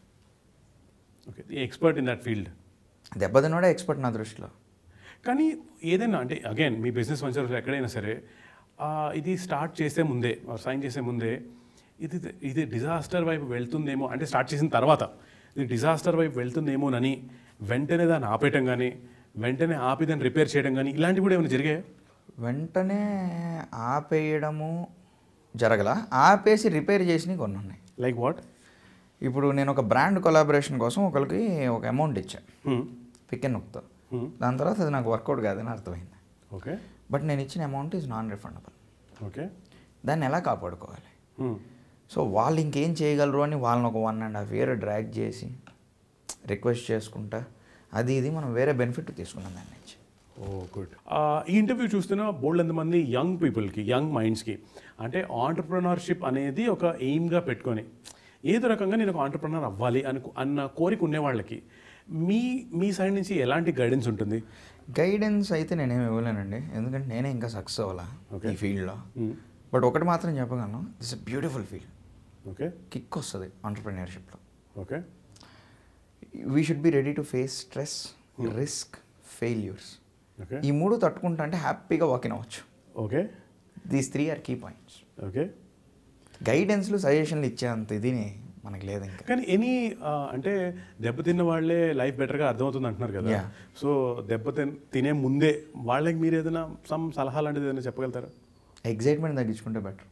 Okay, expert in that field. దెబ్బ తిన్నోడే ఎక్స్పర్ట్ నా దృష్టిలో. కానీ ఏదైనా అంటే అగైన్ మీ బిజినెస్ వెంచర్స్ ఎక్కడైనా సరే ఇది స్టార్ట్ చేసే ముందే సైన్ చేసే ముందే ఇది ఇది డిజాస్టర్ వైపు వెళ్తుందేమో అంటే స్టార్ట్ చేసిన తర్వాత ఇది డిజాస్టర్ వైపు వెళ్తుందేమోనని వెంటనే దాన్ని ఆపేయటం కానీ వెంటనే ఆపి దాన్ని రిపేర్ చేయడం కానీ ఇలాంటివి కూడా ఏమైనా జరిగాయి? వెంటనే ఆపేయడము జరగల, ఆపేసి రిపేర్ చేసినవి కొన్ని ఉన్నాయి. Like what? ఇప్పుడు నేను ఒక బ్రాండ్ కొలాబరేషన్ కోసం ఒకరికి ఒక అమౌంట్ ఇచ్చాను పిక్ అండ్ హుక్తో. దాని తర్వాత అది నాకు వర్కౌట్ కాదని అర్థమైంది. ఓకే, బట్ నేను ఇచ్చిన amount is non refundable. Okay, దాన్ని ఎలా కాపాడుకోవాలి? సో వాళ్ళు ఇంకేం చేయగలరు అని వాళ్ళని ఒక one and half year drag చేసి రిక్వెస్ట్ చేసుకుంటా అది ఇది మనం వేరే బెనిఫిట్ తీసుకున్నాం దాని నుంచి. ఓ గుడ్. ఈ ఇంటర్వ్యూ చూస్తున్న బోల్డ్ ఎంతమంది యంగ్ పీపుల్కి, యంగ్ మైండ్స్కి అంటే ఆంటర్ప్రినర్షిప్ అనేది ఒక ఎయిమ్గా పెట్టుకొని ఏదో రకంగా నేను ఒక ఆంటర్ప్రినర్ అవ్వాలి అని అన్న కోరిక ఉండే వాళ్ళకి మీ మీ సైడ్ నుంచి ఎలాంటి గైడెన్స్ ఉంటుంది? గైడెన్స్ అయితే నేనేమి ఇవ్వలేనండి, ఎందుకంటే నేనే ఇంకా సక్సెస్ అవ్వాలా ఈ ఫీల్డ్లో. బట్ ఒకటి మాత్రం చెప్పగలను, this a beautiful field. Okay, kick వస్తుంది ఆంటర్ప్రినర్షిప్లో. Okay, we should be ready to face stress, risk, failures. Okay, ఈ మూడు తట్టుకుంటా అంటే హ్యాపీగా వాక్ ఇన్ అవ్వచ్చు. Okay, these three are key points. Okay, గైడెన్స్లు సజెషన్లు ఇచ్చేంత ఇదిని మనకు లేదు ఇంకా. కానీ ఎనీ అంటే దెబ్బతిన్న వాళ్ళే లైఫ్ బెటర్గా అర్థమవుతుంది అంటున్నారు కదా, సో దెబ్బ తినే ముందే వాళ్ళకి మీరు ఏదైనా సమ్ సలహా లాంటిది ఏదైనా చెప్పగలుగుతారా? ఎగ్జైట్మెంట్ తగ్గించుకుంటే బెటర్,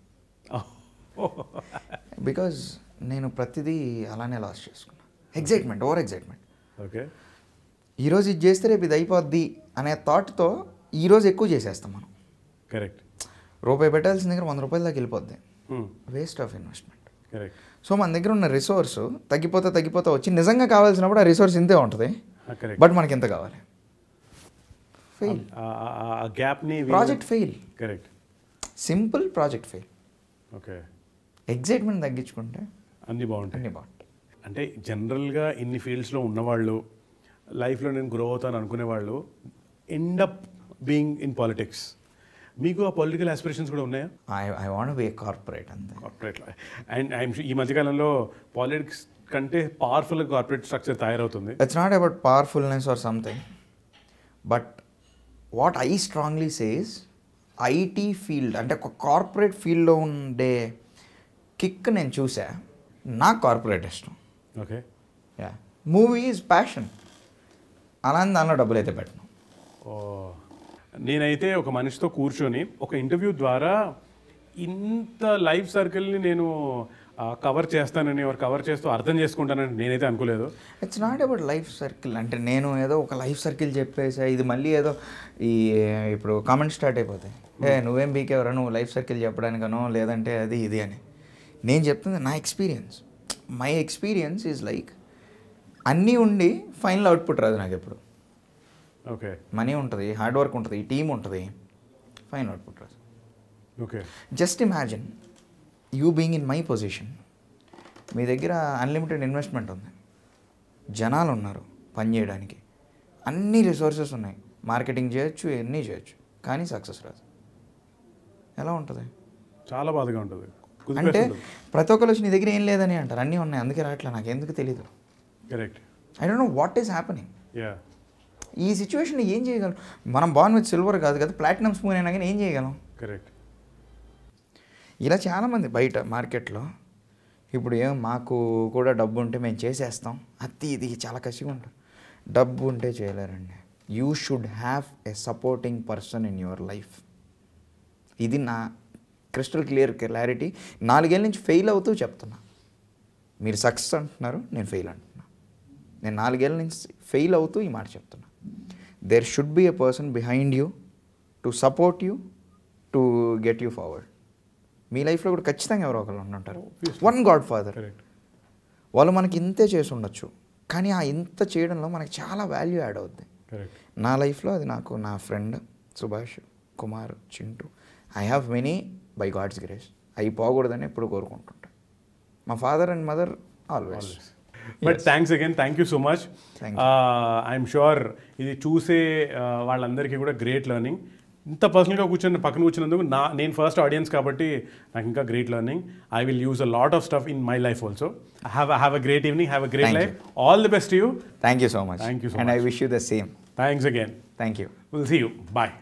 బికాజ్ నేను ప్రతిదీ అలానే లాస్ చేసుకున్నా. Excitement, over excitement. ఓకే, ఈరోజు ఇది చేస్తే రేపు ఇది అయిపోద్ది అనే థాట్తో ఈరోజు ఎక్కువ చేసేస్తాం మనం. కరెక్ట్. రూపాయి పెట్టాల్సిన దగ్గర వంద రూపాయల దాకా వెళ్ళిపోద్ది, waste of investment. Correct. So మన దగ్గర ఉన్న రిసోర్స్ తగ్గిపోతా తగ్గిపోతా వచ్చి నిజంగా కావాల్సినప్పుడు ఆ రిసోర్స్ ఇంతే ఉంటుంది, బట్ మనకి ఎంత కావాలి? ఫెయిల్. గ్యాప్ని project fail. Correct. Simple, project fail. Okay, excitement తగ్గించుకుంటే అన్నీ బాగుంటాయి. అన్నీ బాగుంటాయి. అంటే జనరల్గా ఇన్ని ఫీల్డ్స్లో ఉన్నవాళ్ళు లైఫ్లో నేను గ్రో అవుతాను అనుకునేవాళ్ళు end up being in politics. మీకు ఆ పొలిటికల్ ఆస్పిరేషన్స్ కూడా ఉన్నాయా? I I want be a corporate అంతే. కార్పొరేట్ అండ్ ఐఎమ్ ఈ మధ్యకాలంలో పాలిటిక్స్ కంటే పవర్ఫుల్ కార్పొరేట్ స్ట్రక్చర్ తయారవుతుంది. It's not about powerfulness or something, but what I strongly says IT field అంటే ఒక కార్పొరేట్ ఫీల్డ్లో ఉండే కిక్ నేను చూసా. నాకు కార్పొరేట్ ఇష్టం. Okay, yeah, movie is passion. అలానే దానిలో డబ్బులు అయితే పెట్టను. ఓ, నేనైతే ఒక మనిషితో కూర్చొని ఒక ఇంటర్వ్యూ ద్వారా ఇంత లైఫ్ సర్కిల్ని నేను కవర్ చేస్తానని ఎవరు కవర్ చేస్తూ అర్థం చేసుకుంటానని నేనైతే అనుకోలేదు. It's not about life circle అంటే నేను ఏదో ఒక లైఫ్ సర్కిల్ చెప్పేసా, ఇది మళ్ళీ ఏదో ఈ ఇప్పుడు కామెంట్ స్టార్ట్ అయిపోతాయి, ఏ నువ్వేం బీకేవరా నువ్వు లైఫ్ సర్కిల్ చెప్పడానికనో లేదంటే అది ఇది అని. నేను చెప్తుంది నా experience. My experience is like అన్నీ ఉండి ఫైనల్ అవుట్పుట్ రాదు నాకు ఎప్పుడు. ఓకే, మనీ ఉంటుంది, హార్డ్ వర్క్ ఉంటుంది, టీమ్ ఉంటుంది, ఫైన్ అవుట్పుట్ రాదు. Okay, just imagine you being in my position. మీ దగ్గర అన్లిమిటెడ్ ఇన్వెస్ట్మెంట్ ఉంది, జనాలు ఉన్నారు పనిచేయడానికి, అన్ని రిసోర్సెస్ ఉన్నాయి, మార్కెటింగ్ చేయొచ్చు, అన్నీ చేయొచ్చు, కానీ సక్సెస్ రాదు. ఎలా ఉంటుంది? చాలా బాధగా ఉంటుంది. అంటే ప్రతి ఒక్కరు వచ్చి నీ దగ్గర ఏం లేదని అంటారు, అన్నీ ఉన్నాయి అందుకే రావట్లే, నాకు ఎందుకు తెలీదు. Correct. I don't know what is happening. ఈ సిచ్యువేషన్లో ఏం చేయగలం మనం? బాన్ విత్ సిల్వర్ కాదు కదా, ప్లాటినం స్పూన్ అయినా కానీ ఏం చేయగలం? కరెక్ట్. ఇలా చాలామంది బయట మార్కెట్లో ఇప్పుడు ఏం మాకు కూడా డబ్బు ఉంటే మేము చేసేస్తాం అతి ఇది చాలా కసిగా ఉంటారు. డబ్బు ఉంటే చేయలేరండి. You should have a supporting person in your life. ఇది నా క్రిస్టల్ క్లియర్ క్లారిటీ. నాలుగేళ్ళ నుంచి ఫెయిల్ అవుతూ చెప్తున్నా. మీరు సక్సెస్ అంటున్నారు, నేను ఫెయిల్ అంటున్నా. నేను నాలుగేళ్ళ నుంచి ఫెయిల్ అవుతూ ఈ మాట చెప్తున్నా. There should be a person behind you to support you, to get you forward. మీ లైఫ్లో కూడా ఖచ్చితంగా ఎవరో ఒకరు ఉంటుంటారు, వన్ గాడ్ ఫాదర్. వాళ్ళు మనకి ఇంతే చేసి ఉండొచ్చు, కానీ ఆ ఇంత చేయడంలో మనకి చాలా వాల్యూ యాడ్ అవుద్ది. నా లైఫ్లో అది నాకు నా friend Subhash, Kumar, Chintu. I have many by God's grace. అవి పోకూడదని ఎప్పుడు కోరుకుంటుంటాను. మా father and mother always. But thanks again, thank you so much. I'm sure ఇది చూసే వాళ్ళందరికీ కూడా గ్రేట్ లెర్నింగ్. ఇంత పర్సనల్గా కూర్చొని పక్కన కూర్చున్నందుకు నా నేను ఫస్ట్ ఆడియన్స్ కాబట్టి నాకు ఇంకా great learning. I will use a lot of stuff in my life also. Have a great evening. Have a great life. All the best to you. Thank you so much. Thank you so much. And I wish you the same. Thanks again. Thank you. We'll see you. Bye.